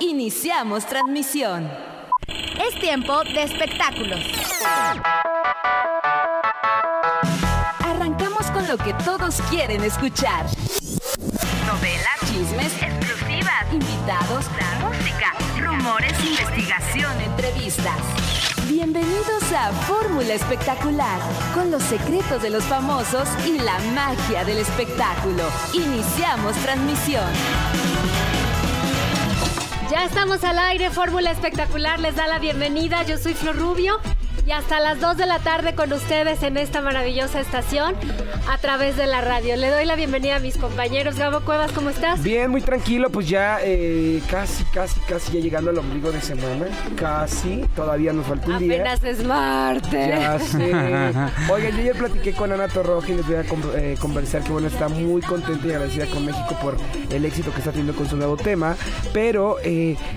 Iniciamos transmisión. Es tiempo de espectáculos. Arrancamos con lo que todos quieren escuchar. Novelas, chismes, exclusivas, invitados, la música, rumores, investigación, entrevistas. Bienvenidos a Fórmula Espectacular, con los secretos de los famosos y la magia del espectáculo. Iniciamos transmisión. Ya estamos al aire, Fórmula Espectacular les da la bienvenida. Yo soy Flor Rubio y hasta las 2 de la tarde con ustedes en esta maravillosa estación a través de la radio. Le doy la bienvenida a mis compañeros. Gabo Cuevas, ¿cómo estás? Bien, muy tranquilo, pues ya casi ya llegando al ombligo de semana. Casi, todavía nos falta un día. Apenas es martes. Ya sé. Oigan, yo ayer platiqué con Ana Torroja y les voy a conversar que bueno, está muy contenta y agradecida con México por el éxito que está teniendo con su nuevo tema, pero...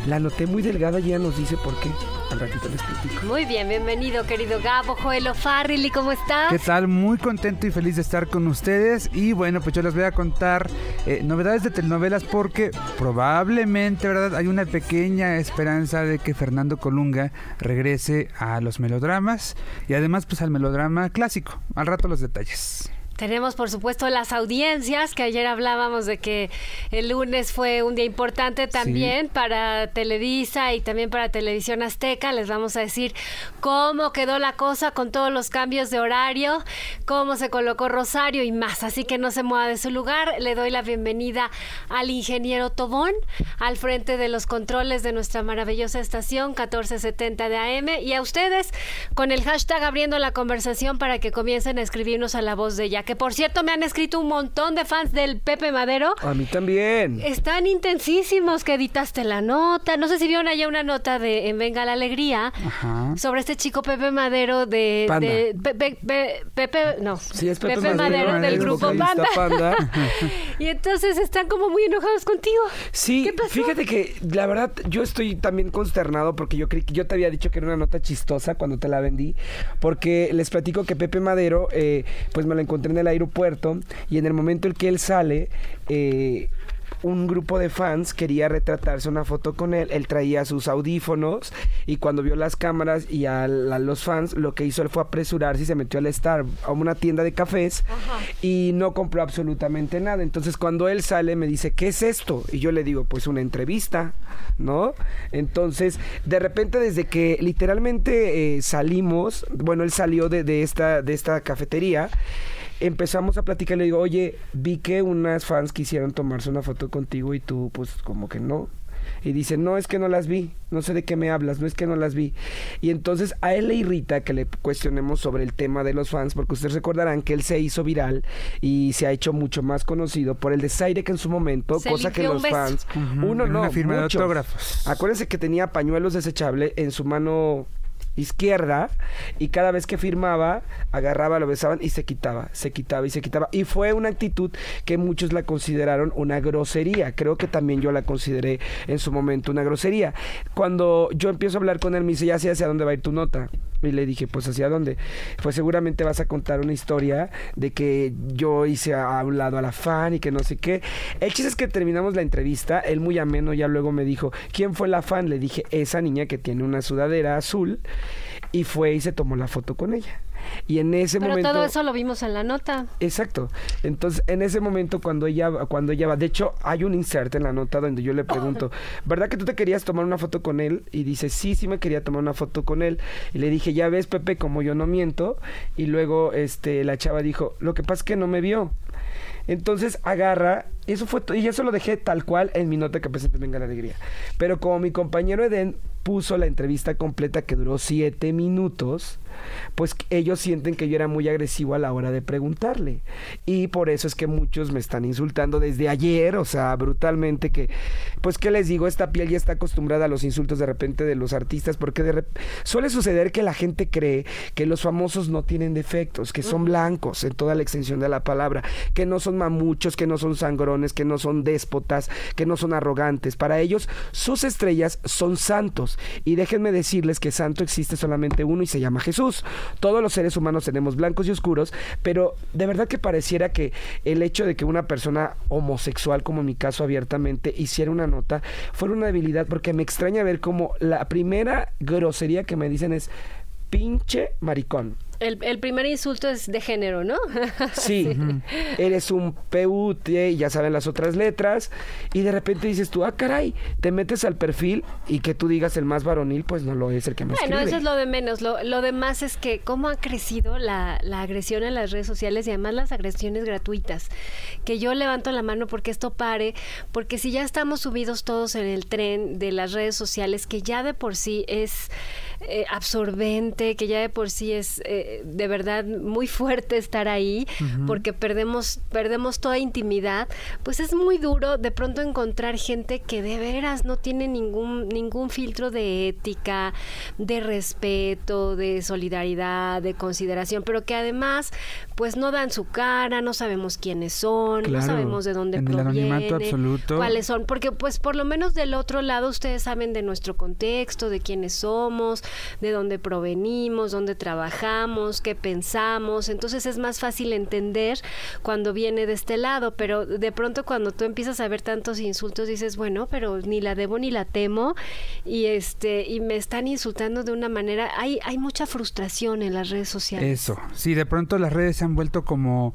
la noté muy delgada y ya nos dice por qué. Al ratito les platico. Muy bien, bienvenido querido Gabo, Joel O'Farrill, ¿y cómo estás? ¿Qué tal? Muy contento y feliz de estar con ustedes. Y bueno, pues yo les voy a contar novedades de telenovelas porque probablemente, ¿verdad? Hay una pequeña esperanza de que Fernando Colunga regrese a los melodramas y además pues al melodrama clásico. Al rato los detalles. Tenemos, por supuesto, las audiencias, que ayer hablábamos de que el lunes fue un día importante también para Televisa y también para Televisión Azteca. Les vamos a decir cómo quedó la cosa con todos los cambios de horario, cómo se colocó Rosario y más. Así que no se mueva de su lugar. Le doy la bienvenida al ingeniero Tobón, al frente de los controles de nuestra maravillosa estación 1470 de AM. Y a ustedes, con el hashtag abriendo la conversación para que comiencen a escribirnos a la voz de Jack. Que por cierto me han escrito un montón de fans del Pepe Madero. A mí también. Están intensísimos que editaste la nota. No sé si vieron allá una nota de Venga la Alegría. Ajá. Sobre este chico Pepe Madero de... Panda. De Pepe Madero del grupo Panda. Y entonces están como muy enojados contigo. Sí. ¿Qué pasó? Fíjate que la verdad yo estoy también consternado porque yo creí que yo te había dicho que era una nota chistosa cuando te la vendí. Porque les platico que Pepe Madero pues me la encontré en el aeropuerto y en el momento en que él sale, un grupo de fans quería retratarse una foto con él. Él traía sus audífonos y cuando vio las cámaras y a los fans, lo que hizo él fue apresurarse y se metió al Starbucks, a una tienda de cafés. Ajá. Y no compró absolutamente nada. Entonces cuando él sale me dice, ¿qué es esto? Y yo le digo, pues una entrevista, ¿no? Entonces de repente desde que literalmente salimos, bueno, él salió de esta cafetería, empezamos a platicar, le digo, oye, vi que unas fans quisieron tomarse una foto contigo y tú, pues, como que no. Y dice, no, es que no las vi, no sé de qué me hablas, no es que no las vi. Y entonces a él le irrita que le cuestionemos sobre el tema de los fans, porque ustedes recordarán que él se hizo viral y se ha hecho mucho más conocido por el desaire que en su momento, se cosa que los fans... Uno no, una firma de autógrafos. Acuérdense que tenía pañuelos desechables en su mano... izquierda, y cada vez que firmaba agarraba, lo besaban y se quitaba, y fue una actitud que muchos la consideraron una grosería. Creo que también yo la consideré en su momento una grosería. Cuando yo empiezo a hablar con él me dice, ya sé hacia dónde va a ir tu nota, y le dije, pues hacia dónde. Pues seguramente vas a contar una historia de que yo hice a un lado a la fan y que no sé qué. El chiste es que terminamos la entrevista, él muy ameno ya luego me dijo, ¿quién fue la fan? Le dije, esa niña que tiene una sudadera azul. Y fue y se tomó la foto con ella. Y en ese momento... Pero todo eso lo vimos en la nota. Exacto. Entonces, en ese momento cuando ella va... De hecho, hay un insert en la nota donde yo le pregunto, ¿verdad que tú te querías tomar una foto con él? Y dice, sí, sí me quería tomar una foto con él. Y le dije, ya ves, Pepe, como yo no miento. Y luego la chava dijo, lo que pasa es que no me vio. Entonces agarra... Eso fue, y eso lo dejé tal cual en mi nota que presenté Venga la Alegría. Pero como mi compañero Edén puso la entrevista completa que duró 7 minutos, pues ellos sienten que yo era muy agresivo a la hora de preguntarle. Y por eso es que muchos me están insultando desde ayer, o sea, brutalmente, que pues qué les digo, esta piel ya está acostumbrada a los insultos de repente de los artistas, porque suele suceder que la gente cree que los famosos no tienen defectos, que son blancos en toda la extensión de la palabra, que no son mamuchos, que no son sangrones, sangrones, que no son déspotas, que no son arrogantes. Para ellos, sus estrellas son santos. Y déjenme decirles que santo existe solamente uno y se llama Jesús. Todos los seres humanos tenemos blancos y oscuros, pero de verdad que pareciera que el hecho de que una persona homosexual, como en mi caso abiertamente, hiciera una nota, fuera una debilidad, porque me extraña ver cómo la primera grosería que me dicen es pinche maricón. El primer insulto es de género, ¿no? Sí, eres un pute, ya saben las otras letras, y de repente dices tú, ah, caray, te metes al perfil y que tú digas el más varonil, pues no lo es el que más escribe. Bueno, eso es lo de menos, lo demás es que cómo ha crecido la agresión en las redes sociales y además las agresiones gratuitas, que yo levanto la mano porque esto pare, porque si ya estamos subidos todos en el tren de las redes sociales, que ya de por sí es absorbente, que ya de por sí es... de verdad muy fuerte estar ahí, porque perdemos toda intimidad, pues es muy duro de pronto encontrar gente que de veras no tiene ningún filtro de ética, de respeto, de solidaridad, de consideración, pero que además pues no dan su cara, no sabemos quiénes son, claro, no sabemos de dónde provienen, cuáles son, porque pues por lo menos del otro lado ustedes saben de nuestro contexto, de quiénes somos, de dónde provenimos, dónde trabajamos, qué pensamos, entonces es más fácil entender cuando viene de este lado, pero de pronto cuando tú empiezas a ver tantos insultos dices, bueno, pero ni la debo ni la temo, y y me están insultando de una manera, hay mucha frustración en las redes sociales. Eso, sí, de pronto las redes se han vuelto como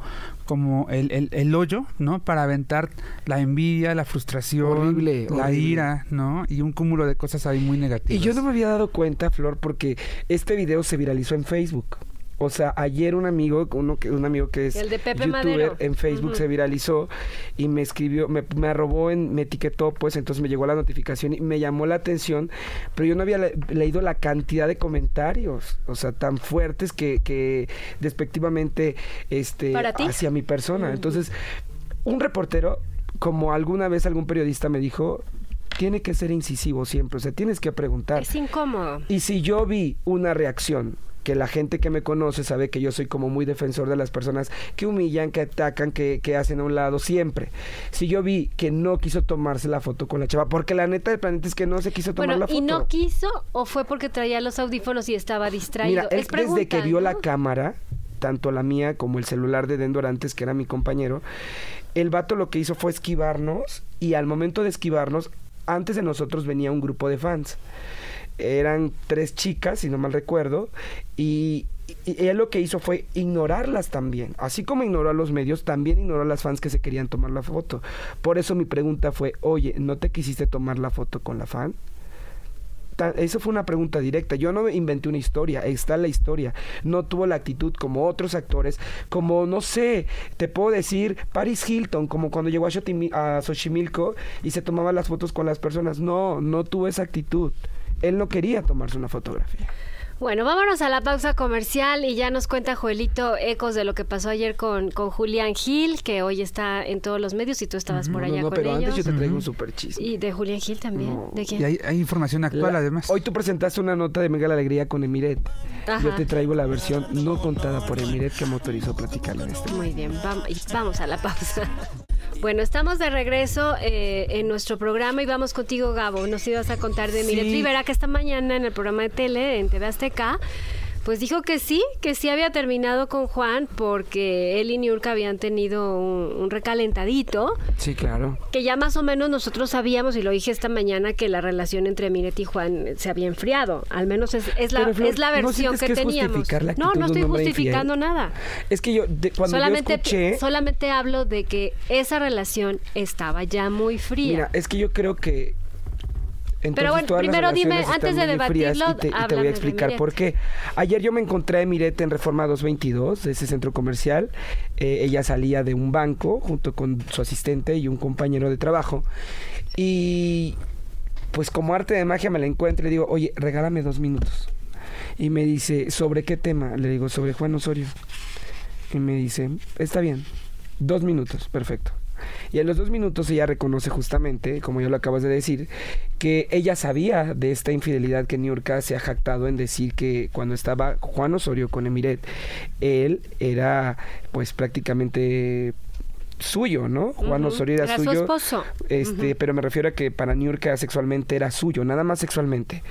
el hoyo, ¿no? Para aventar la envidia, la frustración, horrible. Ira, ¿no? Y un cúmulo de cosas ahí muy negativas. Y yo no me había dado cuenta, Flor, porque este video se viralizó en Facebook. O sea, ayer un amigo que es el de Pepe Madero en Facebook se viralizó y me escribió, me arrobó, me etiquetó, pues entonces me llegó la notificación y me llamó la atención, pero yo no había leído la cantidad de comentarios, o sea, tan fuertes que despectivamente hacia mi persona. Entonces, un reportero, como alguna vez algún periodista me dijo, tiene que ser incisivo siempre, o sea, tienes que preguntar. Es incómodo. Y si yo vi una reacción que la gente que me conoce sabe que yo soy como muy defensor de las personas que humillan, que atacan, que hacen a un lado siempre. Si yo vi que no quiso tomarse la foto con la chava, porque la neta del planeta es que no se quiso tomar la foto. ¿Y no quiso o fue porque traía los audífonos y estaba distraído? Mira, él desde que vio la cámara, tanto la mía como el celular de Dendorantes, que era mi compañero, el vato lo que hizo fue esquivarnos, y al momento de esquivarnos, antes de nosotros venía un grupo de fans. Eran 3 chicas, si no mal recuerdo, y él lo que hizo fue ignorarlas también. Así como ignoró a los medios, también ignoró a las fans que se querían tomar la foto. Por eso mi pregunta fue, oye, ¿no te quisiste tomar la foto con la fan? Eso fue una pregunta directa. Yo no inventé una historia, está la historia. No tuvo la actitud como otros actores, como, no sé, te puedo decir Paris Hilton, como cuando llegó a Xochimilco y se tomaba las fotos con las personas. No tuvo esa actitud. Él no quería tomarse una fotografía. Bueno, vámonos a la pausa comercial y ya nos cuenta Joelito ecos de lo que pasó ayer con Julián Gil, que hoy está en todos los medios y tú estabas por allá con ellos. No, pero antes yo te traigo un super chiste. Y de Julián Gil también. No. ¿De quién? Y hay información actual además. Hoy tú presentaste una nota de Venga la Alegría con Emiret. Ajá. Yo te traigo la versión no contada por Emiret que me autorizó a platicar en este. Muy bien, vamos a la pausa. Bueno, estamos de regreso en nuestro programa y vamos contigo, Gabo. Nos ibas a contar de Emiret Rivera, que esta mañana en el programa de tele, en TV Azteca, pues dijo que sí había terminado con Juan porque él y Niurka habían tenido un recalentadito. Sí, claro. Que ya más o menos nosotros sabíamos, y lo dije esta mañana, que la relación entre Emiret y Juan se había enfriado. Al menos es la versión que teníamos. No estoy justificando nada. Es que yo, cuando yo escuché... Solamente hablo de que esa relación estaba ya muy fría. Mira, es que yo creo que... Entonces, pero bueno, primero dime, antes de debatirlo, y te voy a explicar por qué. Ayer yo me encontré a Emiret en Reforma 222, de ese centro comercial. Ella salía de un banco junto con su asistente y un compañero de trabajo. Y pues como arte de magia me la encuentro y le digo, oye, regálame 2 minutos. Y me dice, ¿sobre qué tema? Le digo, sobre Juan Osorio. Y me dice, está bien, 2 minutos, perfecto. Y en los 2 minutos ella reconoce justamente, como ya lo acabas de decir, que ella sabía de esta infidelidad que Niurka se ha jactado en decir, que cuando estaba Juan Osorio con Emiret, él era pues prácticamente suyo, ¿no? Juan Osorio era suyo. Su esposo. Pero me refiero a que para Niurka sexualmente era suyo, nada más sexualmente.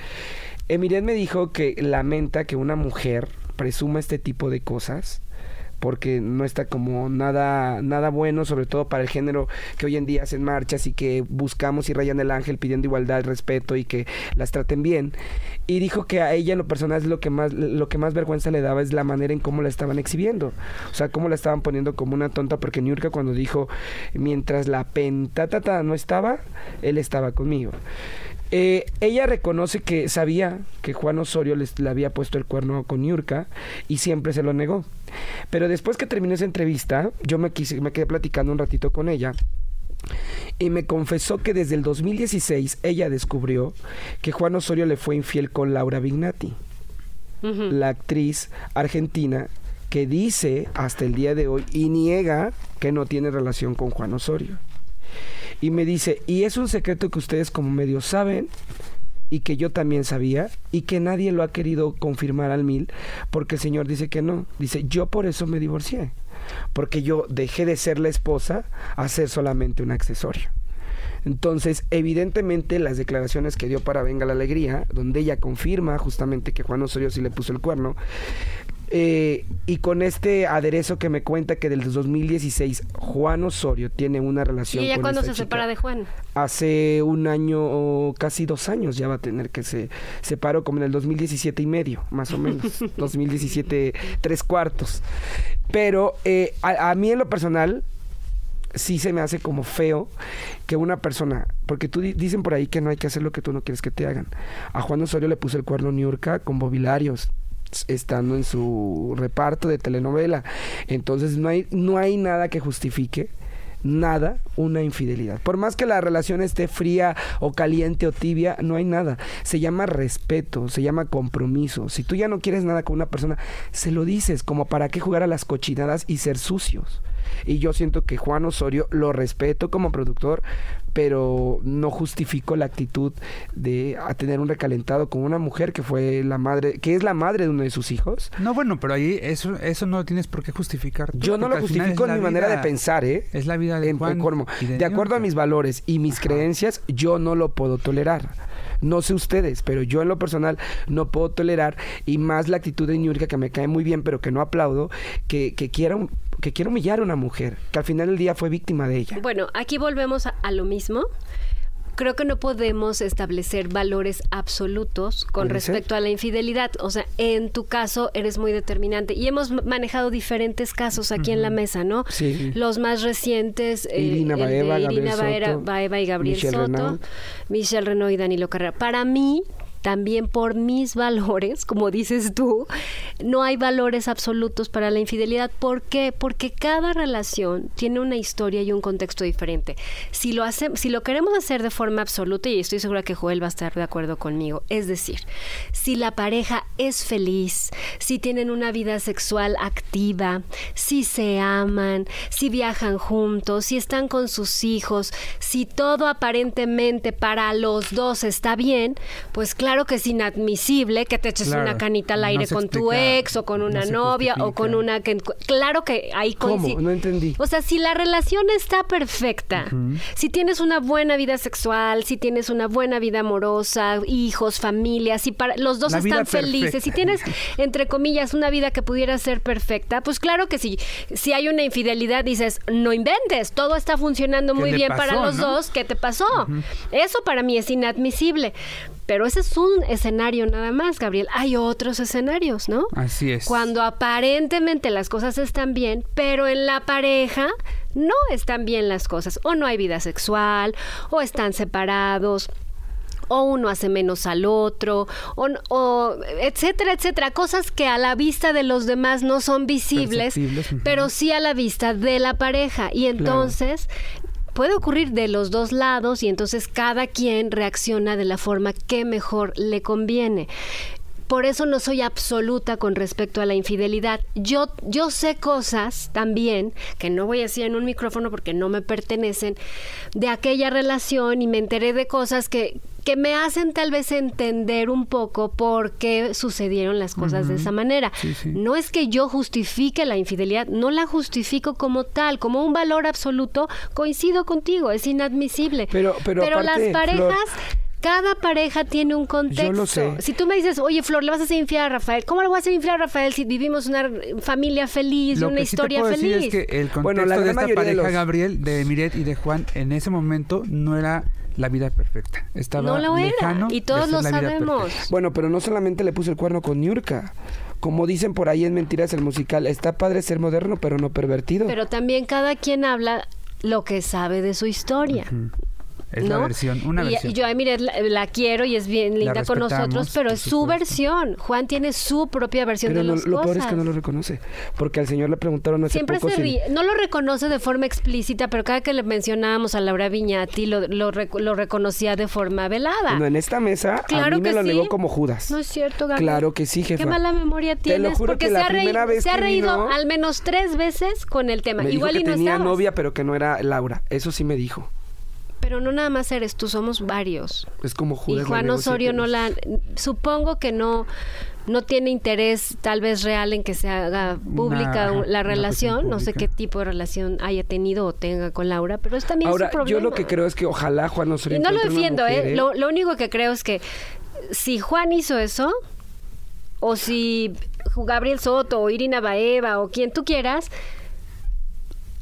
Emiret me dijo que lamenta que una mujer presuma este tipo de cosas, porque no está como nada bueno, sobre todo para el género que hoy en día hacen marchas y que buscamos y rayan el ángel pidiendo igualdad, respeto y que las traten bien. Y dijo que a ella en lo personal es lo que más vergüenza le daba es la manera en cómo la estaban exhibiendo. O sea, cómo la estaban poniendo como una tonta, porque Niurka cuando dijo, mientras la pentatata no estaba, él estaba conmigo. Ella reconoce que sabía que Juan Osorio le había puesto el cuerno con Niurka y siempre se lo negó. Pero después que terminó esa entrevista, yo me quedé platicando un ratito con ella y me confesó que desde el 2016 ella descubrió que Juan Osorio le fue infiel con Laura Vignatti, la actriz argentina que dice hasta el día de hoy y niega que no tiene relación con Juan Osorio. Y me dice, y es un secreto que ustedes como medio saben y que yo también sabía y que nadie lo ha querido confirmar al 1000 porque el señor dice que no. Dice, yo por eso me divorcié, porque yo dejé de ser la esposa a ser solamente un accesorio. Entonces, evidentemente, las declaraciones que dio para Venga la Alegría, donde ella confirma justamente que Juan Osorio sí le puso el cuerno, y con este aderezo que me cuenta que del 2016 Juan Osorio tiene una relación. ¿Y ella cuándo se separa de Juan? Hace un año o casi 2 años ya va a tener, que se separó como en el 2017 y medio, más o menos. 2017, 3/4. Pero a mí en lo personal sí se me hace como feo que una persona, porque dicen por ahí que no hay que hacer lo que tú no quieres que te hagan. A Juan Osorio le puso el cuerno Niurka con Bobilarios, estando en su reparto de telenovela. Entonces no hay nada que justifique una infidelidad. Por más que la relación esté fría o caliente o tibia, no hay nada. Se llama respeto, se llama compromiso. Si tú ya no quieres nada con una persona, se lo dices, como para qué jugar a las cochinadas y ser sucios. Y yo siento que Juan Osorio lo respeto como productor, pero no justifico la actitud de tener un recalentado con una mujer que fue la madre, que es la madre de uno de sus hijos. No, bueno, pero ahí eso no lo tienes por qué justificar. Yo no lo justifico en mi manera de pensar, ¿eh? Es la vida de Juan. De acuerdo a mis valores y mis creencias, yo no lo puedo tolerar. No sé ustedes, pero yo en lo personal no puedo tolerar, y más la actitud de Niurka, que me cae muy bien, pero que no aplaudo, que quiera humillar a una mujer, que al final del día fue víctima de ella. Bueno, aquí volvemos a lo mismo. Creo que no podemos establecer valores absolutos con respecto a la infidelidad. O sea, en tu caso eres muy determinante. Y hemos manejado diferentes casos aquí en la mesa, ¿no? Sí. Los más recientes, Irina Baeva, Irina Baeva y Gabriel Soto, Michelle Renaud y Danilo Carrera. Para mí, también por mis valores, como dices tú, no hay valores absolutos para la infidelidad. ¿Por qué? Porque cada relación tiene una historia y un contexto diferente. Si lo queremos hacer de forma absoluta, y estoy segura que Joel va a estar de acuerdo conmigo, es decir, si la pareja es feliz, si tienen una vida sexual activa, si se aman, si viajan juntos, si están con sus hijos, si todo aparentemente para los dos está bien, pues claro, claro que es inadmisible que te eches una canita al aire con tu ex o con una novia o con una... Claro que ahí coincide. ¿Cómo? No entendí. O sea, si la relación está perfecta, si tienes una buena vida sexual, si tienes una buena vida amorosa, hijos, familia, si los dos están felices, si tienes, entre comillas, una vida que pudiera ser perfecta, pues claro que si hay una infidelidad dices, no inventes, todo está funcionando muy bien para los dos, ¿qué te pasó? Eso para mí es inadmisible. Pero ese es un escenario nada más, Gabriel. Hay otros escenarios, ¿no? Así es. Cuando aparentemente las cosas están bien, pero en la pareja no están bien las cosas. O no hay vida sexual, o están separados, o uno hace menos al otro, o etcétera, etcétera. Cosas que a la vista de los demás no son visibles, pero sí a la vista de la pareja. Y entonces... Claro. Puede ocurrir de los dos lados y entonces cada quien reacciona de la forma que mejor le conviene. Por eso no soy absoluta con respecto a la infidelidad. Yo sé cosas también, que no voy a decir en un micrófono porque no me pertenecen, de aquella relación, y me enteré de cosas que que me hacen tal vez entender un poco por qué sucedieron las cosas de esa manera. Sí, sí. No es que yo justifique la infidelidad, no la justifico como tal, como un valor absoluto. Coincido contigo, es inadmisible. Pero aparte, las parejas... Flor, cada pareja tiene un contexto. Yo lo sé. Si tú me dices, oye, Flor, le vas a hacer infiel a Rafael, ¿cómo le vas a hacer infiel a Rafael si vivimos una familia feliz, una historia feliz? Lo que sí te puedo decir es que el contexto, bueno, la de esta pareja, de los... Gabriel, de Emiret y de Juan, en ese momento no era la vida perfecta. Estaba no lo lejano era, y todos lo sabemos. Bueno, pero no solamente le puso el cuerno con Niurka. Como dicen por ahí en Mentiras, el musical, está padre ser moderno, pero no pervertido. Pero también cada quien habla lo que sabe de su historia. Es la versión, una versión. Y yo, mire, la quiero y es bien linda con nosotros, pero es su versión. Juan tiene su propia versión pero de las cosas. Lo peor es que no lo reconoce, porque al señor le preguntaron hace poco... Siempre se ríe, no lo reconoce de forma explícita, pero cada que le mencionábamos a Laura Vignatti, lo reconocía de forma velada. Bueno, en esta mesa, claro, a mí me lo negó como Judas. No es cierto, Gabriel. Claro que sí, jefa. Qué mala memoria tienes. Te lo juro, porque se ha reído al menos 3 veces con el tema. Me Igual dijo que y no tenía estabas. Novia, pero que no era Laura. Eso sí me dijo. Pero no nada más eres tú, somos varios. Es como Judas. Y Juan Osorio no la... Supongo que no tiene interés tal vez real en que se haga pública la relación. No sé qué tipo de relación haya tenido o tenga con Laura, pero es también su problema. Yo lo que creo es que ojalá Juan Osorio... Y no lo defiendo, mujer, ¿eh? Lo único que creo es que si Juan hizo eso, o si Gabriel Soto, o Irina Baeva, o quien tú quieras...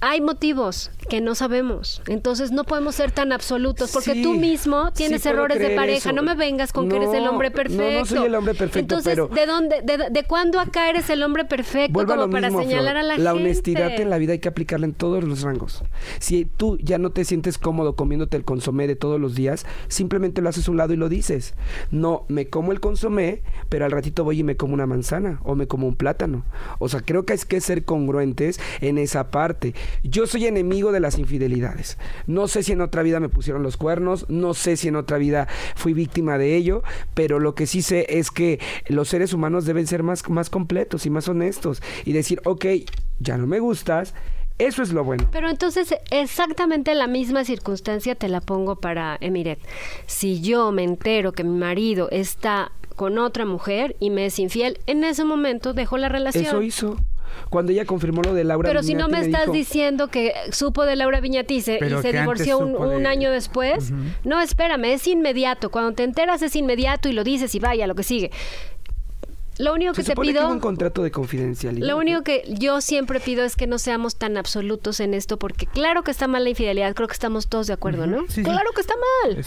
Hay motivos que no sabemos, entonces no podemos ser tan absolutos, porque tú mismo tienes errores de pareja, no me vengas con que eres el hombre perfecto. No, no soy el hombre perfecto. Entonces, pero ¿de cuándo acá eres el hombre perfecto como para señalar a la gente? La honestidad en la vida hay que aplicarla en todos los rangos. Si tú ya no te sientes cómodo comiéndote el consomé de todos los días, simplemente lo haces a un lado y lo dices. No, me como el consomé, pero al ratito voy y me como una manzana, o me como un plátano. O sea, creo que hay que ser congruentes en esa parte. Yo soy enemigo de las infidelidades. No sé si en otra vida me pusieron los cuernos, no sé si en otra vida fui víctima de ello, pero lo que sí sé es que los seres humanos deben ser más completos y más honestos y decir, ok, ya no me gustas. Eso es lo bueno. Pero entonces, exactamente la misma circunstancia te la pongo para Emiret. Si yo me entero que mi marido está con otra mujer y me es infiel, en ese momento dejó la relación. Eso hizo. Cuando ella confirmó lo de Laura Vignatti. Pero si no me estás diciendo que supo de Laura Vignatti y se divorció un año después. No, espérame, es inmediato. Cuando te enteras es inmediato y lo dices y vaya, lo que sigue. Lo único que te pido... Que hubo un contrato de confidencialidad. Lo único que yo siempre pido es que no seamos tan absolutos en esto, porque claro que está mal la infidelidad, creo que estamos todos de acuerdo, ¿no? Sí, claro que está mal.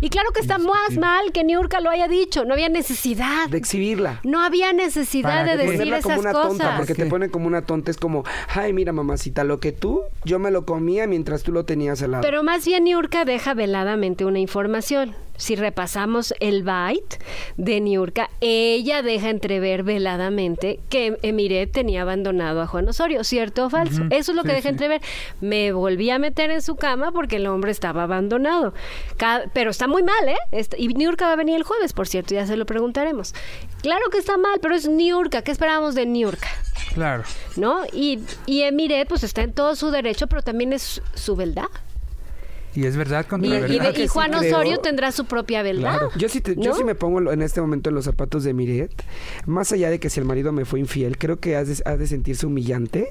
Y claro que está más mal que Niurka lo haya dicho. No había necesidad de exhibirla. No había necesidad de decir esas cosas. Porque te ponen como una tonta, es como, ay, mira, mamacita, lo que yo me lo comía mientras tú lo tenías al lado. Pero más bien Niurka deja veladamente una información. Si repasamos el byte de Niurka, ella deja entrever veladamente que Emiret tenía abandonado a Juan Osorio, ¿cierto o falso? Eso es lo que deja entrever. Me volví a meter en su cama porque el hombre estaba abandonado. Pero está muy mal, ¿eh? Y Niurka va a venir el jueves, por cierto, ya se lo preguntaremos. Claro que está mal, pero es Niurka. ¿Qué esperábamos de Niurka? Claro. ¿No? Y Emiret, pues está en todo su derecho, pero también es su verdad. Y es verdad contra la verdad. Y Juan Osorio tendrá su propia verdad. Claro. Yo sí me pongo en este momento en los zapatos de Emiret. Más allá de que si el marido me fue infiel, creo que has de sentirse humillante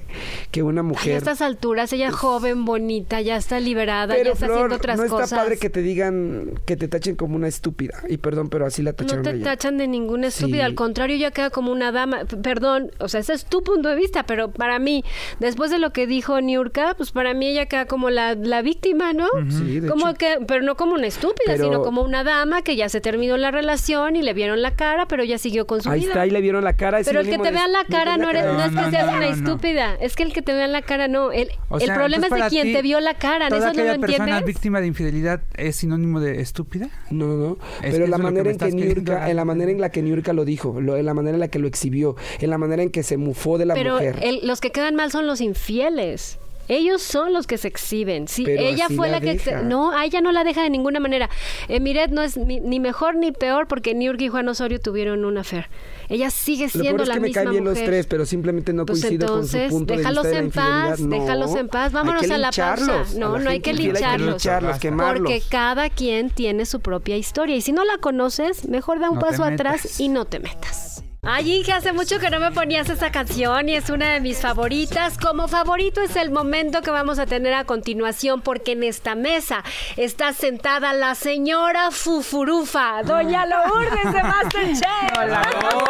que una mujer... Ay, a estas alturas, ella joven, bonita, ya está liberada, pero, ya está haciendo otras cosas. No está padre que te digan, que te tachen como una estúpida. Y perdón, pero así la tacharon. No te tachan de ninguna estúpida, al contrario, ya queda como una dama. Perdón, o sea, ese es tu punto de vista, pero para mí, después de lo que dijo Niurka, pues para mí ella queda como la víctima, ¿no? Sí, como que, pero no como una estúpida, sino como una dama que ya se terminó la relación y le vieron la cara, pero ya siguió con su vida. Ahí está, y le vieron la cara. Pero el que te vean la cara no es que seas una estúpida, es que el que te vean la cara no. El problema es de quien te vio la cara, ¿eso no lo entiendes? ¿Toda aquella persona víctima de infidelidad es sinónimo de estúpida? No, pero la manera en la que Niurka lo dijo, en la manera en la que lo exhibió, en la manera en que se mufó de la mujer. Pero los que quedan mal son los infieles. Ellos son los que se exhiben. Sí, pero ella fue la que... No, a ella no la deja de ninguna manera. Emiret no es ni mejor ni peor porque Niurka y Juan Osorio tuvieron una affair. Ella sigue siendo la misma mujer. Lo peor es que me caen bien los tres, pero simplemente no coincido con su punto de vista. Déjalos en paz, déjalos en paz. Vámonos a la pausa. No, no hay que lincharlos. Porque cada quien tiene su propia historia. Y si no la conoces, mejor da un paso atrás y no te metas. Ay, hija, hace mucho que no me ponías esa canción y es una de mis favoritas. Como favorito es el momento que vamos a tener a continuación, porque en esta mesa está sentada la señora Fufurufa, doña Lourdes de Masterchef. Hola. Oh,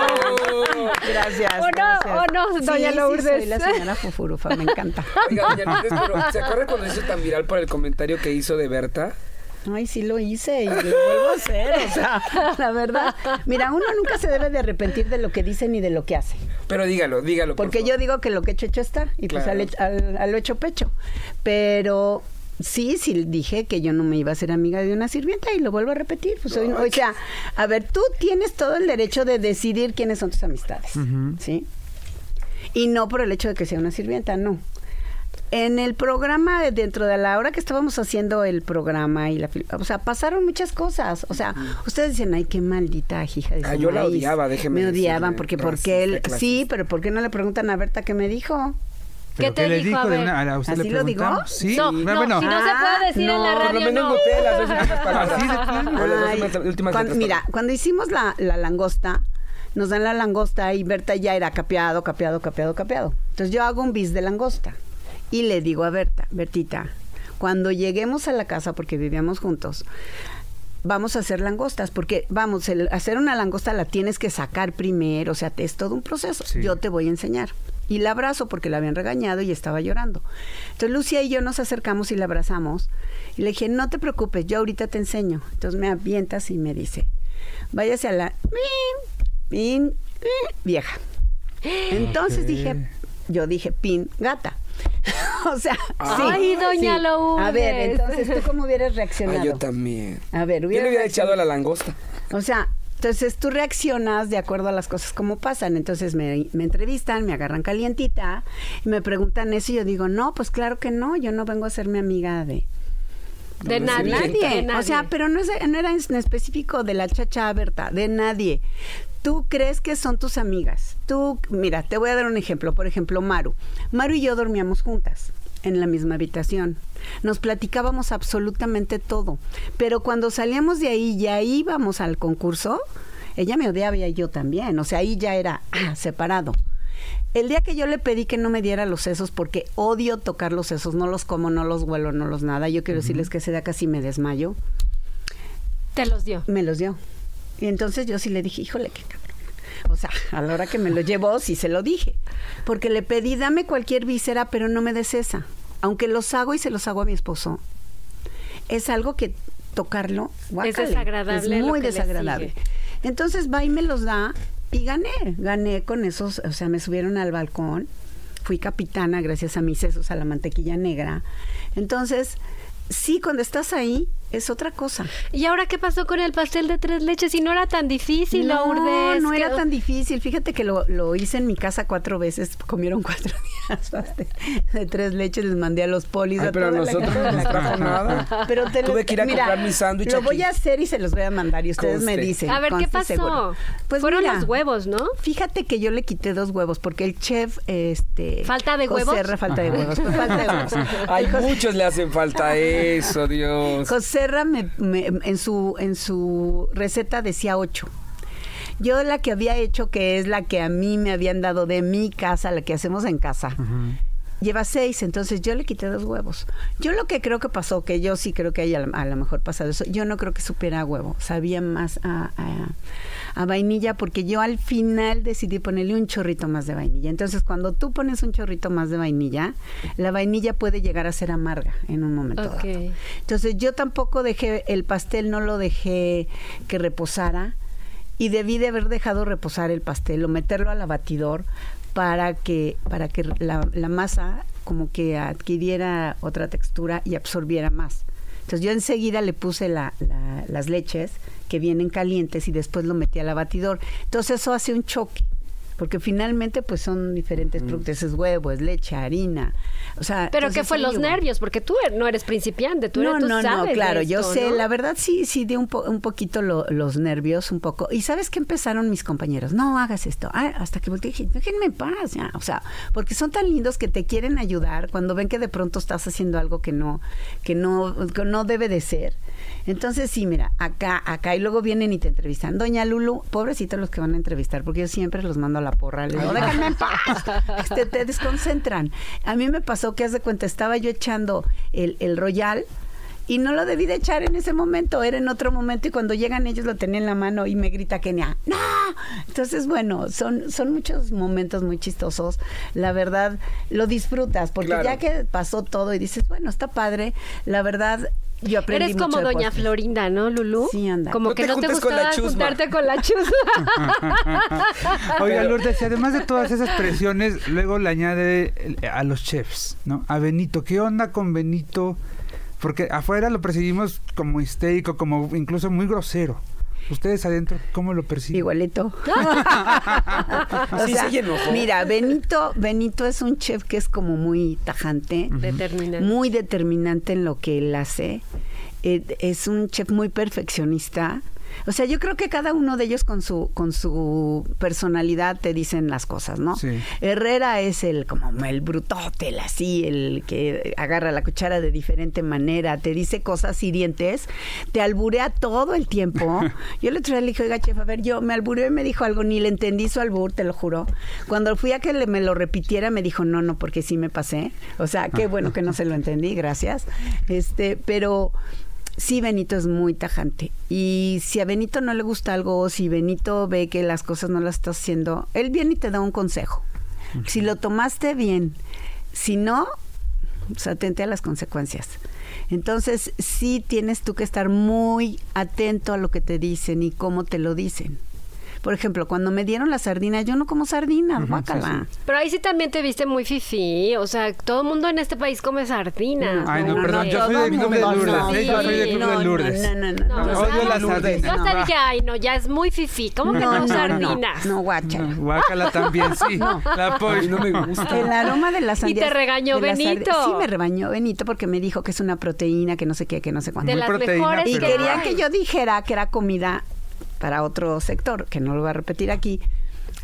gracias. ¿O no, gracias. O no, doña Lourdes? Sí, soy la señora Fufurufa, me encanta. Oiga, doña Lourdes, pero ¿se acuerda cuando hizo tan viral por el comentario que hizo de Berta? Ay, sí lo hice y lo vuelvo a hacer, o sea, la verdad. Mira, uno nunca se debe de arrepentir de lo que dice ni de lo que hace. Pero dígalo, dígalo. Porque por favor, yo digo que lo que hecho está, y claro, pues al hecho pecho. Pero sí, sí dije que yo no me iba a ser amiga de una sirvienta y lo vuelvo a repetir. Pues hoy, o sea, a ver, tú tienes todo el derecho de decidir quiénes son tus amistades, ¿sí? Y no por el hecho de que sea una sirvienta, no. En el programa, dentro de la hora que estábamos haciendo el programa y la o sea, pasaron muchas cosas. O sea, ustedes dicen, ay, qué maldita hija. Dicen, yo la odiaba, déjeme decirle. Me odiaban porque él, sí, pero ¿por qué no le preguntan a Berta qué me dijo? ¿Qué te dijo? ¿Así lo digo? Sí. No, bueno, si no se puede decir en la radio, por lo menos boté las dos últimas palabras. Mira, cuando hicimos la langosta, nos dan la langosta y Berta ya era capeado, capeado, capeado, capeado. Entonces yo hago un bis de langosta. Y le digo a Berta, Bertita, cuando lleguemos a la casa, porque vivíamos juntos, vamos a hacer langostas, porque vamos, hacer una langosta la tienes que sacar primero, o sea, es todo un proceso. Sí. Yo te voy a enseñar. Y la abrazo porque la habían regañado y estaba llorando. Entonces Lucía y yo nos acercamos y la abrazamos. Y le dije, no te preocupes, yo ahorita te enseño. Entonces me avientas y me dice, váyase a la vieja. Entonces yo dije, pin gata. O sea, sí. Ay, doña Lourdes. A ver, entonces, ¿tú cómo hubieras reaccionado? Ay, yo también. A ver, yo le hubiera echado a la langosta. O sea, entonces tú reaccionas de acuerdo a las cosas como pasan. Entonces me entrevistan, me agarran calientita, y me preguntan eso y yo digo, no, pues claro que no, yo no vengo a ser mi amiga de nadie. O sea, pero no era en específico de la chacha Berta, de nadie. Tú crees que son tus amigas. Tú, mira, te voy a dar un ejemplo. Por ejemplo, Maru. Maru y yo dormíamos juntas en la misma habitación. Nos platicábamos absolutamente todo. Pero cuando salíamos de ahí, ya íbamos al concurso, ella me odiaba y yo también. O sea, ahí ya era separado. El día que yo le pedí que no me diera los sesos, porque odio tocar los sesos, no los como, no los huelo, no los nada. Yo quiero decirles que ese día casi me desmayo. ¿Te los dio? Me los dio. Y entonces yo sí le dije, híjole, qué cabrón. O sea, a la hora que me lo llevó, sí se lo dije. Porque le pedí, dame cualquier víscera, pero no me des esa. Aunque los hago y se los hago a mi esposo. Es algo que tocarlo, guácale, es desagradable. Es muy desagradable. Entonces va y me los da y gané. Gané con esos, o sea, me subieron al balcón. Fui capitana gracias a mis sesos, a la mantequilla negra. Entonces... sí, cuando estás ahí es otra cosa. ¿Y ahora qué pasó con el pastel de 3 leches? Si no era tan difícil, Lourdes. No era tan difícil. Fíjate que lo hice en mi casa 4 veces. Comieron 4 días pastel de 3 leches. Les mandé a los polis. Ay, a pero nosotros no nos trajo nada. Pero tuve que ir a comprar mi sándwich. Lo voy a hacer y se los voy a mandar y ustedes me dicen. A ver, ¿qué pasó? Pues fueron los huevos, ¿no? Fíjate que yo le quité 2 huevos porque el chef... ¿falta de huevos? Falta de huevos. Ay, muchos le hacen falta a él. Eso, Dios. Joserra en su receta decía 8. Yo la que había hecho, que es la que a mí me habían dado de mi casa, la que hacemos en casa, lleva 6, entonces yo le quité 2 huevos. Yo lo que creo que pasó, que yo sí creo que haya a lo mejor pasado eso, yo no creo que supiera huevo, sabía más a vainilla, porque yo al final decidí ponerle un chorrito más de vainilla. Entonces, cuando tú pones un chorrito más de vainilla, la vainilla puede llegar a ser amarga en un momento dado. Entonces, yo tampoco dejé, el pastel no lo dejé que reposara, y debí de haber dejado reposar el pastel o meterlo al abatidor para que la masa como que adquiriera otra textura y absorbiera más. Entonces, yo enseguida le puse las leches que vienen calientes y después lo metí al abatidor. Entonces, eso hace un choque. porque finalmente pues son diferentes productos, es huevo, es leche, harina, o sea... Pero ¿qué fue los nervios? Porque tú no eres principiante, tú eres, tú sabes. No, claro, esto, yo sé, ¿no? La verdad sí di un poquito los nervios, un poco, y ¿sabes qué empezaron mis compañeros? No hagas esto, hasta que volteé y dije, déjenme en paz, ya, o sea, porque son tan lindos que te quieren ayudar cuando ven que de pronto estás haciendo algo que no debe de ser. Entonces sí, mira, acá, y luego vienen y te entrevistan. Doña Lulu, pobrecitos los que van a entrevistar, porque yo siempre los mando a la porra, les digo, déjenme en paz, te desconcentran. A mí me pasó que, haz de cuenta, estaba yo echando el royal y no lo debí de echar en ese momento, era en otro momento, y cuando llegan ellos lo tenían en la mano y me grita Kenia, ¡no! Entonces, bueno, son muchos momentos muy chistosos, la verdad, lo disfrutas, porque claro, ya que pasó todo y dices, bueno, está padre, la verdad... Yo aprendí. Eres como mucho doña Florinda, ¿no, Lulú? Sí, anda. Como que no te gustaba juntarte con la chusma. Oiga, Lourdes, y además de todas esas presiones, luego le añade a los chefs, ¿no? A Benito. ¿Qué onda con Benito? Porque afuera lo percibimos como histérico, como incluso muy grosero. Ustedes adentro, ¿cómo lo perciben? Igualito. O sea, mira, Benito es un chef que es como muy tajante, determinante. Muy determinante en lo que él hace. Es un chef muy perfeccionista. O sea, yo creo que cada uno de ellos con su personalidad te dicen las cosas, ¿no? Sí. Herrera es como el brutote, el que agarra la cuchara de diferente manera, te dice cosas hirientes, te alburea todo el tiempo. Yo el otro día le dije, oiga, chef, a ver, yo me albureó y me dijo algo, ni le entendí su albur, te lo juro. Cuando fui a que me lo repitiera, me dijo, no, porque sí me pasé. O sea, qué bueno que no se lo entendí, gracias. Pero... sí, Benito es muy tajante, y si a Benito no le gusta algo, o si Benito ve que las cosas no las estás haciendo, él viene y te da un consejo. Uh-huh. Si lo tomaste bien, si no, pues atente a las consecuencias. Entonces sí tienes tú que estar muy atento a lo que te dicen y cómo te lo dicen. Por ejemplo, cuando me dieron la sardina, yo no como sardinas, guácala. Sí. Pero ahí sí también te viste muy fifí, o sea, todo el mundo en este país come sardinas. Ay, no, perdón, yo soy del Club de Lourdes. Yo soy del Club de Lourdes. No, odio las sardinas. Yo sabía que, ay, no, ya es muy fifí, ¿cómo que no sardinas? No, guácala. No, guácala también, sí. La pobre, no me gusta. El aroma de las sardinas. Y te regañó Benito. Sí, me regañó Benito porque me dijo que es una proteína, que no sé qué, que no sé cuánto. De las mejores. Y quería que yo dijera que era comida para otro sector, que no lo voy a repetir aquí,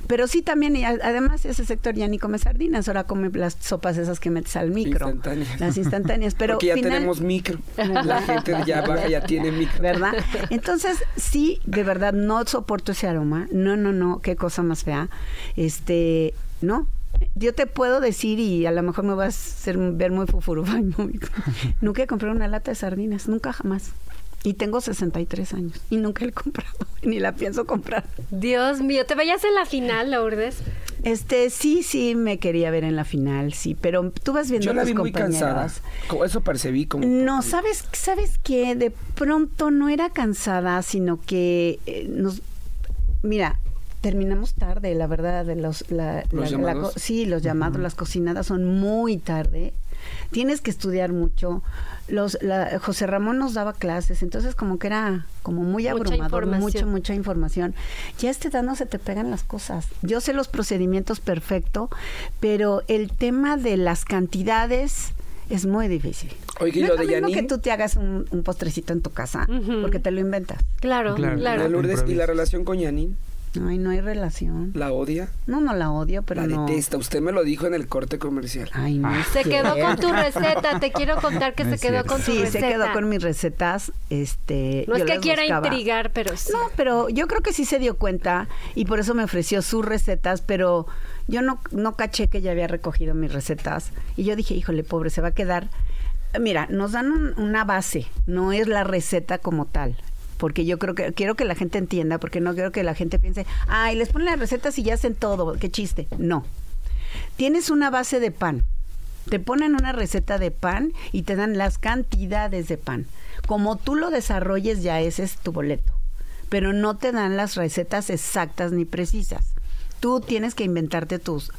pero sí también, además ese sector ya ni come sardinas, ahora come las sopas esas que metes al micro. Las instantáneas. Pero porque ya tenemos micro, la gente ya baja, ya tiene micro. ¿Verdad? Entonces, sí, de verdad, no soporto ese aroma, no, qué cosa más fea, no. Yo te puedo decir, y a lo mejor me vas a hacer ver muy fufurufa, nunca compré una lata de sardinas, nunca jamás. Y tengo 63 años y nunca la he comprado, ni la pienso comprar. Dios mío, ¿te veías en la final, Lourdes? Sí, me quería ver en la final, sí, pero tú vas viendo a tus compañeras. Yo la vi muy cansada, eso percibí como... No, ¿sabes qué? De pronto no era cansada, sino que mira, terminamos tarde, la verdad, de ¿Los llamados? Sí, los llamados, las cocinadas son muy tarde. Tienes que estudiar mucho. José Ramón nos daba clases, entonces como que era como muy abrumador, mucha información. Ya se te pegan las cosas. Yo sé los procedimientos perfecto, pero el tema de las cantidades es muy difícil. Oye, no es lo mismo que tú te hagas un postrecito en tu casa, porque te lo inventas. Claro. Lourdes, ¿y la relación con Janine? Ay, no hay relación. ¿La odia? No la odio, pero la detesta. Usted me lo dijo en el corte comercial. Ay, no. Se quedó con tu receta. Te quiero contar que se quedó con tu receta. Sí, se quedó con mis recetas. No es que quiera intrigar, pero sí. No, pero yo creo que sí se dio cuenta y por eso me ofreció sus recetas, pero yo no caché que ya había recogido mis recetas. Y yo dije, híjole, pobre, se va a quedar. Mira, nos dan una base, no es la receta como tal. Porque yo creo que quiero que la gente entienda, porque no quiero que la gente piense, ay, les ponen las recetas y ya hacen todo, qué chiste. No. Tienes una base de pan. Te ponen una receta de pan y te dan las cantidades de pan. Como tú lo desarrolles, ya ese es tu boleto. Pero no te dan las recetas exactas ni precisas. Tú tienes que inventarte tus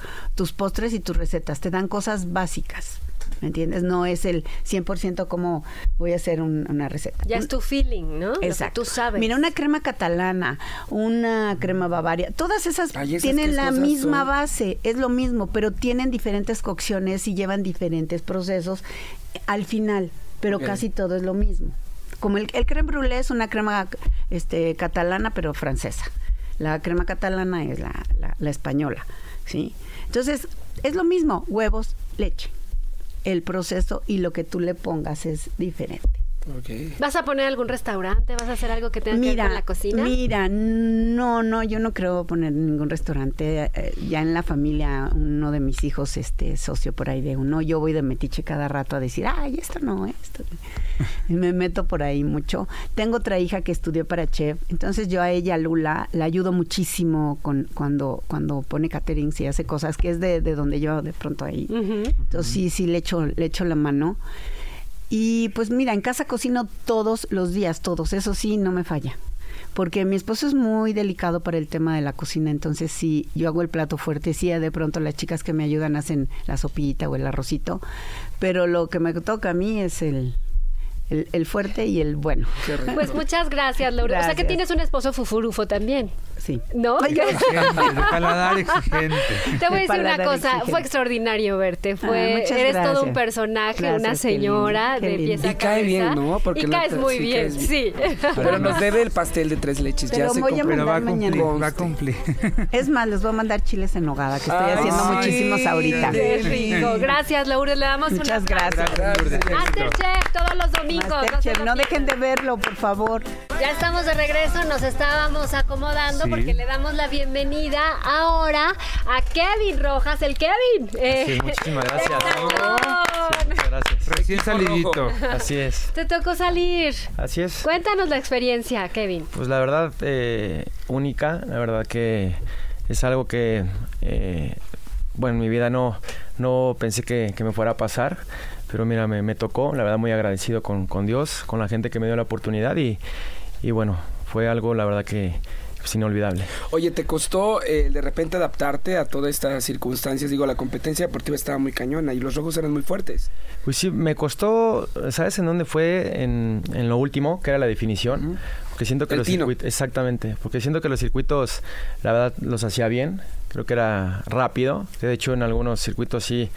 postres y tus recetas. Te dan cosas básicas. ¿me entiendes? No es el 100% como voy a hacer una receta. Ya es tu feeling, ¿no? Exacto. Lo que tú sabes. Mira, una crema catalana, una crema bavaria, todas esas, tienen la misma base, es lo mismo, pero tienen diferentes cocciones y llevan diferentes procesos al final, pero casi todo es lo mismo. Como el crème brûlée es una crema catalana, pero francesa. La crema catalana es la española, ¿sí? Entonces, es lo mismo, huevos, leche. El proceso y lo que tú le pongas es diferente. Okay. ¿Vas a poner algún restaurante? ¿Vas a hacer algo que tenga que ver con la cocina? Mira, no, yo no creo poner ningún restaurante. Ya en la familia, uno de mis hijos, socio por ahí de uno, yo voy de metiche cada rato a decir, ay, esto no, esto. Y me meto por ahí mucho. Tengo otra hija que estudió para chef, entonces yo a ella, Lula, la ayudo muchísimo cuando pone caterings y hace cosas, que es de donde yo de pronto ahí. Uh-huh. Entonces sí, le echo la mano. Y pues mira, en casa cocino todos los días, todos, eso sí, no me falla. Porque mi esposo es muy delicado para el tema de la cocina, entonces sí, yo hago el plato fuerte, sí, de pronto las chicas que me ayudan hacen la sopita o el arrocito, pero lo que me toca a mí es el fuerte y el bueno. Pues muchas gracias, Laura. Gracias. O sea que tienes un esposo fufurufo también. Sí. ¿No? Exigente, paladar exigente. Te voy a decir una cosa, fue extraordinario verte. Eres gracias. Todo un personaje, gracias, una señora qué lindo. Pieza a cabeza. Y cae bien, ¿no? Porque caes muy bien. Pero nos debe el pastel de 3 leches. Pero ya se cumple. Pero va a cumplir. Es más, les voy a mandar chiles en nogada, que estoy haciendo muchísimos ahorita. Qué rico. Gracias, Laura. Le damos muchas gracias. Masterchef, todos los domingos. Masterchef, no dejen de verlo, por favor. Ya estamos de regreso, nos estábamos acomodando porque le damos la bienvenida ahora a Kevin Rojas, el Kevin. Sí, muchísimas gracias. Muchas gracias. Recién salidito. Así es. Te tocó salir. Así es. Cuéntanos la experiencia, Kevin. Pues la verdad, única, la verdad que es algo que, en mi vida no pensé que me fuera a pasar. Pero mira, me tocó, la verdad muy agradecido con Dios, con la gente que me dio la oportunidad y bueno, fue algo la verdad que es inolvidable. Oye, ¿te costó de repente adaptarte a todas estas circunstancias? Digo, la competencia deportiva estaba muy cañona y los rojos eran muy fuertes. Pues sí, me costó, ¿sabes en dónde fue? En lo último, que era la definición. Uh-huh. Porque siento que los circuitos, exactamente, porque siento que los circuitos, la verdad, los hacía bien. Creo que era rápido. De hecho, en algunos circuitos sí,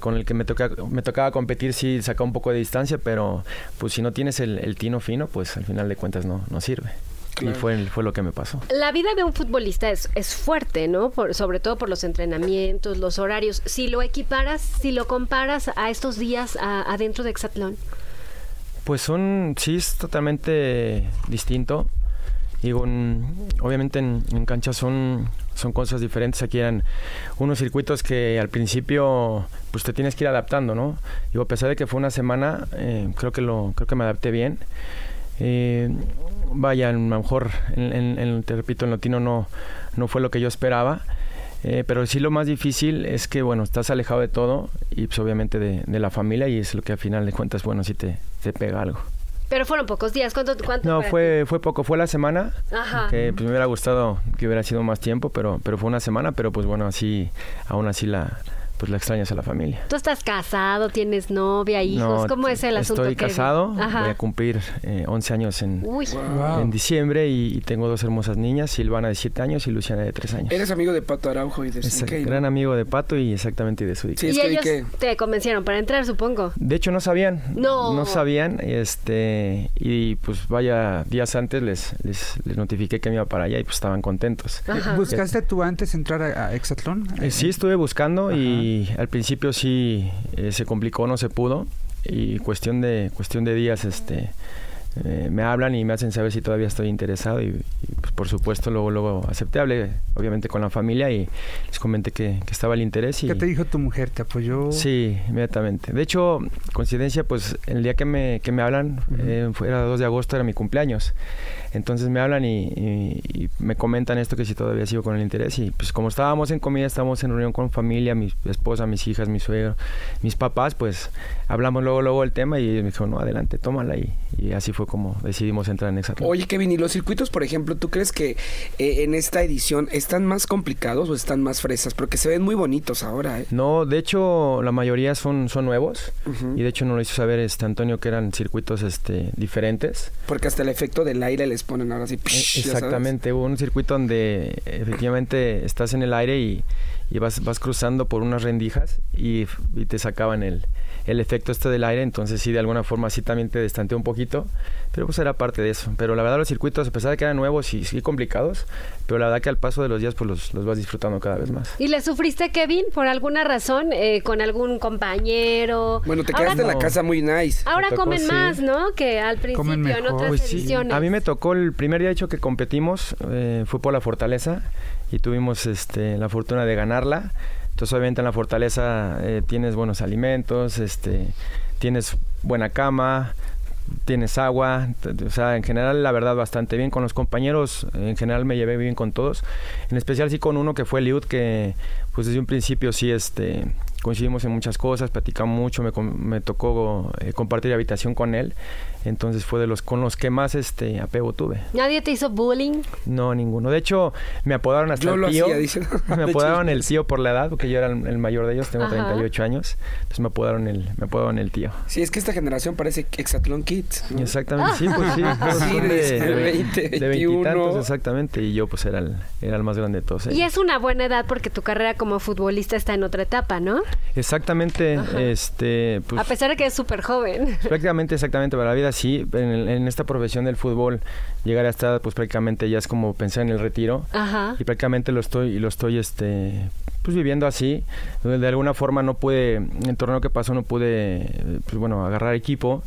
con el que me tocaba competir, sí sacaba un poco de distancia, pero pues si no tienes el tino fino, pues al final de cuentas no sirve. Claro. Y fue lo que me pasó. La vida de un futbolista es fuerte, ¿no? Sobre todo por los entrenamientos, los horarios. Si lo equiparas, si lo comparas a estos días adentro de Exatlón. Pues sí, es totalmente distinto. Digo, obviamente en cancha son cosas diferentes. Aquí eran unos circuitos que al principio pues te tienes que ir adaptando, ¿no? Digo, a pesar de que fue una semana, creo que me adapté bien. A lo mejor, te repito, en latino no fue lo que yo esperaba. Pero sí lo más difícil es que, bueno, estás alejado de todo y pues obviamente de la familia y es lo que al final de cuentas, bueno, sí te pega algo. Pero fueron pocos días, ¿cuánto no, fue poco, fue la semana. Ajá. Que pues, me hubiera gustado que hubiera sido más tiempo, pero fue una semana, pero pues bueno, así, aún así la extrañas a la familia. ¿Tú estás casado? ¿Tienes novia, hijos? No, ¿cómo es el asunto? Estoy casado, voy a cumplir 11 años en diciembre y tengo 2 hermosas niñas, Silvana de 7 años y Luciana de 3 años. Eres amigo de Pato Araujo y de Zudi. Gran amigo de Pato y exactamente de Zudi. Sí, y ellos te convencieron para entrar, supongo. De hecho, no sabían. No sabían, y pues días antes les notifiqué que me iba para allá y pues estaban contentos. Ajá. ¿Buscaste tú antes entrar a Exatlón? Sí, estuve buscando. Ajá. Y al principio sí se complicó, no se pudo y cuestión de días me hablan y me hacen saber si todavía estoy interesado y pues, por supuesto luego aceptable, obviamente con la familia y les comenté que estaba el interés. ¿Qué te dijo tu mujer? ¿Te apoyó? Sí, inmediatamente. De hecho, coincidencia, pues el día que me hablan, uh-huh, era 2 de agosto, era mi cumpleaños. Entonces me hablan y me comentan esto, que si todavía sigo con el interés y pues como estábamos en comida, estábamos en reunión con familia, mi esposa, mis hijas, mi suegro, mis papás, pues hablamos luego el tema y me dijo, no, adelante, tómala y así fue como decidimos entrar en Exatlón. Oye, Kevin, ¿y los circuitos, por ejemplo, tú crees sabores que en esta edición están más complicados o están más fresas? Porque se ven muy bonitos ahora, ¿eh? No, de hecho, la mayoría son nuevos. Y de hecho nos lo hizo saber Antonio, que eran circuitos diferentes. Porque hasta el efecto del aire les ponen ahora así. Psh, exactamente. Hubo un circuito donde efectivamente estás en el aire y vas cruzando por unas rendijas y te sacaban el efecto del aire, entonces sí, de alguna forma sí también te destanteó un poquito, pero pues era parte de eso. Pero la verdad los circuitos, a pesar de que eran nuevos y sí complicados, pero la verdad que al paso de los días pues los vas disfrutando cada vez más. ¿Y le sufriste, Kevin, por alguna razón, con algún compañero? Bueno, te quedaste en la casa muy nice. Ahora tocó, comen más, ¿no? Que al principio en otras ediciones. Sí. A mí me tocó el primer día que competimos, fue por la Fortaleza y tuvimos la fortuna de ganarla. Entonces, obviamente, en la Fortaleza tienes buenos alimentos, tienes buena cama, tienes agua. O sea, en general, la verdad, bastante bien. Con los compañeros, en general, me llevé bien con todos. En especial, sí, con uno que fue Liud, que pues desde un principio sí coincidimos en muchas cosas, platicamos mucho. Me tocó compartir habitación con él. Entonces fue de los con los que más apego tuve. ¿Nadie te hizo bullying? No, ninguno. De hecho, me apodaron hasta el tío. Me apodaron el tío por la edad, porque yo era el mayor de ellos, tengo 38 años. Entonces me apodaron el tío. Sí, es que esta generación parece Exatlón Kids, ¿no? Exactamente, sí, pues sí. Sí, de 20, 21. Veintitantos, exactamente. Y yo pues era el más grande de todos ellos. Y es una buena edad porque tu carrera como futbolista está en otra etapa, ¿no? Exactamente. Pues, a pesar de que es súper joven. Prácticamente, exactamente, para la vida. Sí, en esta profesión del fútbol llegar a estar, pues prácticamente ya es como pensar en el retiro. Ajá. Y prácticamente lo estoy pues viviendo así. De alguna forma no pude, el torneo que pasó no pude, pues bueno, agarrar equipo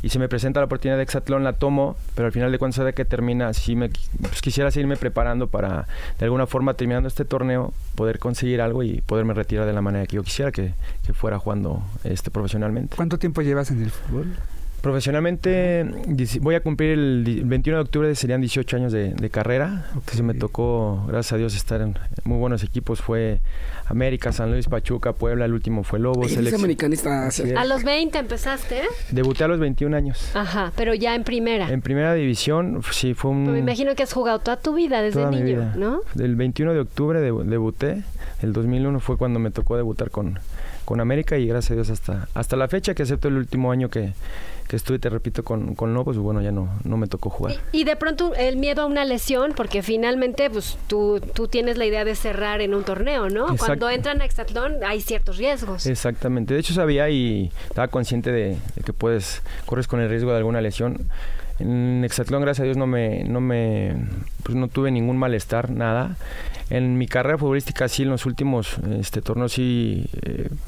y se me presenta la oportunidad de Exatlón, la tomo, pero al final de cuentas de que termina, sí pues quisiera seguirme preparando para, de alguna forma, terminando este torneo, poder conseguir algo y poderme retirar de la manera que yo quisiera que fuera jugando profesionalmente. ¿Cuánto tiempo llevas en el fútbol? Profesionalmente voy a cumplir el 21 de octubre, serían 18 años de carrera. Okay. Entonces me tocó, gracias a Dios, estar en muy buenos equipos. Fue América, San Luis, Pachuca, Puebla, el último fue Lobos. ¿Eres americanista? ¿A los 20 empezaste? Debuté a los 21 años. Ajá, pero ya en primera. En primera división, sí, fue un... Pero me imagino que has jugado toda tu vida desde toda niño, mi vida, ¿no? El 21 de octubre debuté, el 2001 fue cuando me tocó debutar con América y gracias a Dios hasta la fecha, que excepto el último año que estuve, te repito, con Lobos, bueno, ya no me tocó jugar. Y de pronto el miedo a una lesión, porque finalmente pues tú tienes la idea de cerrar en un torneo, ¿no? Exacto. Cuando entran a Exatlón hay ciertos riesgos. Exactamente. De hecho sabía y estaba consciente de que corres con el riesgo de alguna lesión. En Exatlón, gracias a Dios, no tuve ningún malestar, nada. En mi carrera futbolística sí, en los últimos torneos sí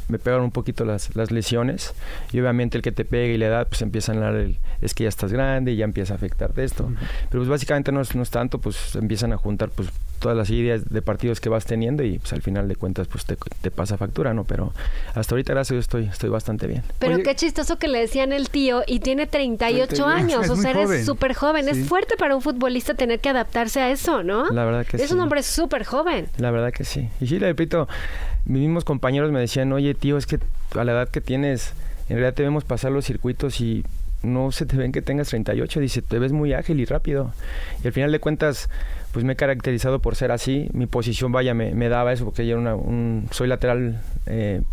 me pegaron un poquito las lesiones, y obviamente el que te pegue y la edad pues empieza a hablar es que ya estás grande y ya empieza a afectarte esto. Pero pues básicamente no es tanto, pues empiezan a juntar pues todas las ideas de partidos que vas teniendo y pues al final de cuentas pues te pasa factura, ¿no? Pero hasta ahorita, gracias a Dios, estoy bastante bien. Pero oye, qué chistoso que le decían el tío y tiene 38 años, o sea, eres súper joven. Sí. Es fuerte para un futbolista tener que adaptarse a eso, ¿no? La verdad que sí. Es un hombre súper joven. La verdad que sí. Y sí, le repito, mis mismos compañeros me decían, oye, tío, es que a la edad que tienes, en realidad te vemos pasar los circuitos y no se te ven que tengas 38. Dice, te ves muy ágil y rápido. Y al final de cuentas, pues me he caracterizado por ser así. Mi posición, vaya, me daba eso, porque yo soy lateral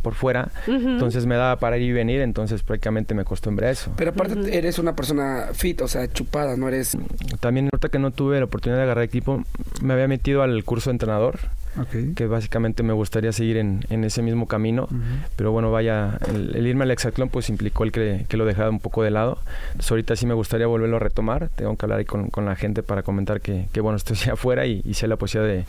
por fuera. Entonces me daba para ir y venir, entonces prácticamente me acostumbré a eso. Pero aparte eres una persona fit, o sea, chupada, no eres... También, ahorita que no tuve la oportunidad de agarrar equipo, me había metido al curso de entrenador. Okay. Que básicamente me gustaría seguir en ese mismo camino. Pero bueno, vaya, el irme al Exatlón pues implicó el que lo dejara un poco de lado. Entonces ahorita sí me gustaría volverlo a retomar. Tengo que hablar ahí con la gente para comentar que bueno, estoy afuera y sea la posibilidad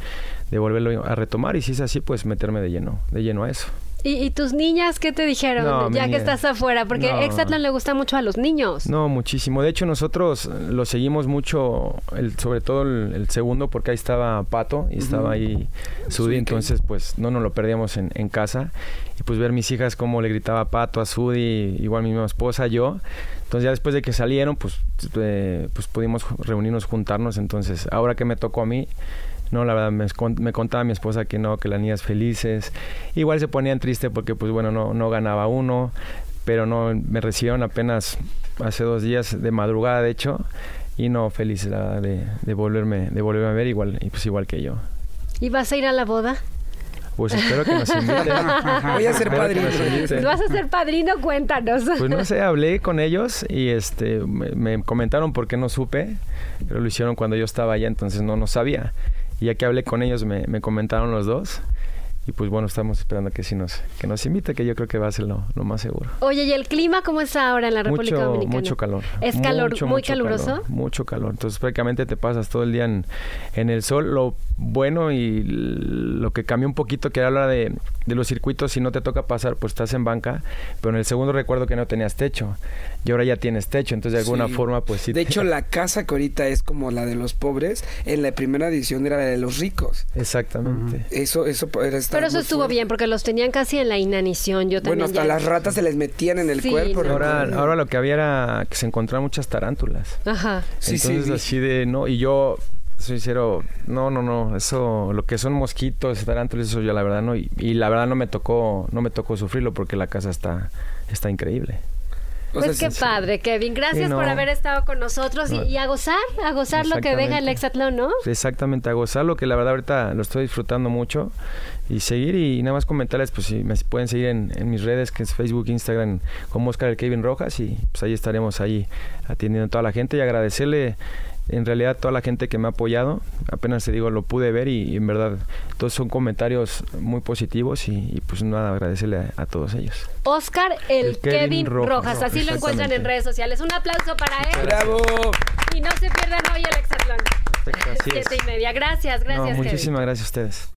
de volverlo a retomar, y si es así pues meterme de lleno a eso. ¿Y tus niñas qué te dijeron ya que estás afuera? Porque Exatlón le gusta mucho a los niños. No, muchísimo. De hecho, nosotros lo seguimos mucho, sobre todo el segundo, porque ahí estaba Pato y estaba ahí Zudi. Entonces, pues, no nos lo perdíamos en casa. Y pues ver mis hijas cómo le gritaba a Pato, a Zudi, igual mi misma esposa, yo. Entonces, ya después de que salieron, pues pudimos reunirnos, juntarnos. Entonces, ahora que me tocó a mí... No, la verdad, me contaba mi esposa que las niñas felices. Igual se ponían tristes porque, pues bueno, no ganaba uno. Pero me recibieron apenas hace 2 días de madrugada, de hecho. Y no, feliz la verdad de volverme a ver igual, pues igual que yo. ¿Y vas a ir a la boda? Pues espero que nos inviten. Voy a ser padrino. ¿Vas a ser padrino? Cuéntanos. Pues no sé, hablé con ellos y me comentaron por qué no supe, pero lo hicieron cuando yo estaba allá, entonces no sabía. Y ya que hablé con ellos me comentaron los dos. Y pues bueno, estamos esperando que sí nos invite, que yo creo que va a ser lo más seguro. Oye, ¿y el clima cómo está ahora en la República Dominicana? Mucho calor. ¿Es calor muy caluroso? Calor, mucho calor. Entonces prácticamente te pasas todo el día en el sol. Lo bueno y lo que cambió un poquito, que habla de los circuitos, si no te toca pasar, pues estás en banca. Pero en el segundo recuerdo que no tenías techo. Y ahora ya tienes techo, entonces de alguna forma pues sí. De hecho, la casa que ahorita es como la de los pobres, en la primera edición era la de los ricos. Exactamente. Eso era... Pero eso estuvo bien, porque los tenían casi en la inanición. Yo también. Bueno, hasta las ratas se les metían en el cuerpo. No. Ahora lo que había era que se encontraban muchas tarántulas. Ajá. Entonces así de, no, y yo soy sincero, no, eso, lo que son mosquitos, tarántulas, eso yo la verdad no, y la verdad no me tocó sufrirlo, porque la casa está increíble. Pues qué padre, Kevin. Gracias por haber estado con nosotros y a gozar lo que venga el Exatlón, ¿no? Exactamente, a gozar lo que la verdad ahorita lo estoy disfrutando mucho y seguir y nada más comentarles, pues si me pueden seguir en mis redes, que es Facebook, Instagram, como Oscar el Kevin Rojas, y pues ahí estaremos ahí atendiendo a toda la gente y agradecerle en realidad toda la gente que me ha apoyado. Apenas te digo, lo pude ver y en verdad todos son comentarios muy positivos y pues nada, agradecerle a todos ellos. Oscar el Kevin Rojas, así lo encuentran en redes sociales. Un aplauso para él. ¡Bravo! Y no se pierdan hoy el Exatlón. Perfecto, así es. 7:30. Gracias, Kevin. Muchísimas gracias a ustedes.